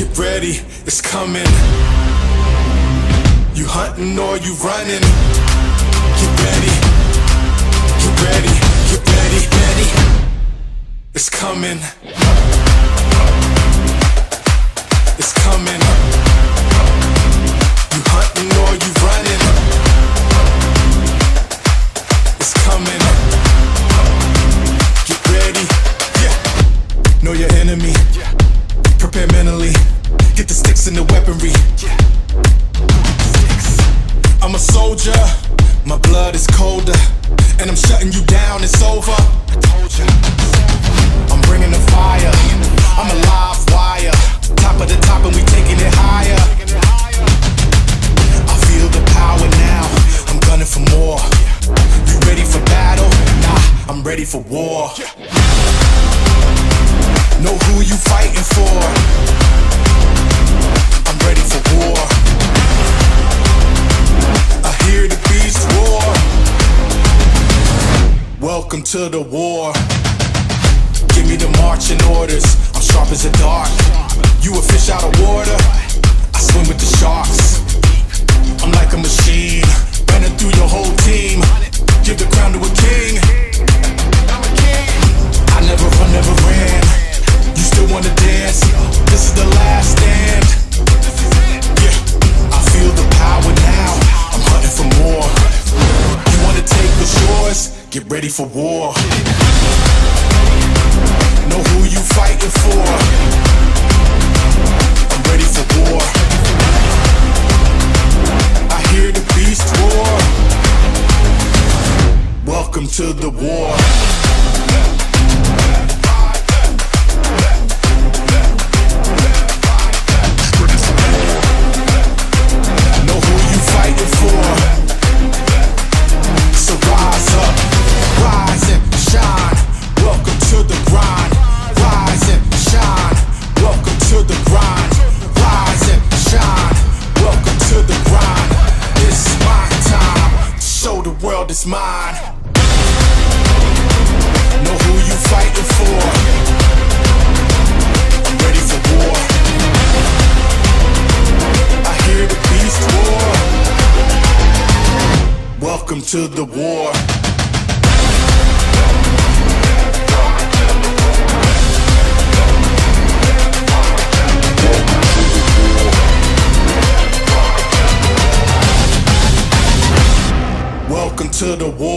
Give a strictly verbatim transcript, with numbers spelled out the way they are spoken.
Get ready, it's coming. You hunting or you running? Get ready, get ready, get ready, ready. It's coming. It's coming. You hunting or you running? It's coming. Get ready, yeah. Know your enemy. Prepare mentally. Get the sticks and the weaponry. I'm a soldier, my blood is colder, and I'm shutting you down, it's over. I'm bringing the fire, I'm a live wire. Top of the top and we taking it higher. I feel the power now, I'm gunning for more. You ready for battle? Nah, I'm ready for war. Know who you fighting for. I'm ready for war. I hear the beast roar. Welcome to the war. Give me the marching orders. I'm sharp as a dart. You a fish out of water, I swim with the sharks. I'm like a machine, running through your whole team. Give the crown to a king. I never run, never ran. You still wanna dance? This is the last stand. Yeah, I feel the power now. I'm hunting for more. You wanna take what's yours? Get ready for war. Know who you fighting for. I'm ready for war. I hear the beast roar. Welcome to the war. It's mine. Know who you fighting for. I'm ready for war. I hear the beast roar. Welcome to the war. Welcome to the war.